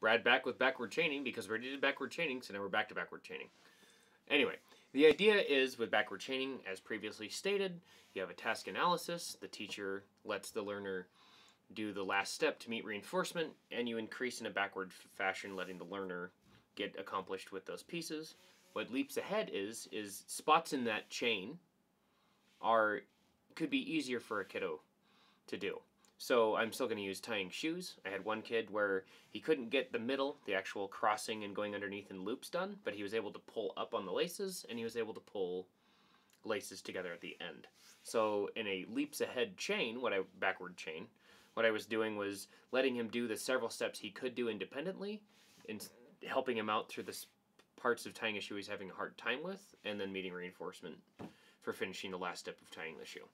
Brad back with backward chaining because we already did backward chaining, so now we're back to backward chaining. Anyway, the idea is with backward chaining, as previously stated, you have a task analysis. The teacher lets the learner do the last step to meet reinforcement, and you increase in a backward fashion, letting the learner get accomplished with those pieces. What leaps ahead is spots in that chain could be easier for a kiddo to do. So I'm still going to use tying shoes. I had one kid where he couldn't get the middle, the actual crossing and going underneath in loops done, but he was able to pull up on the laces, and he was able to pull laces together at the end. So in a leaps ahead chain, backward chain, what I was doing was letting him do the several steps he could do independently and helping him out through the parts of tying a shoe he's having a hard time with, and then meeting reinforcement for finishing the last step of tying the shoe.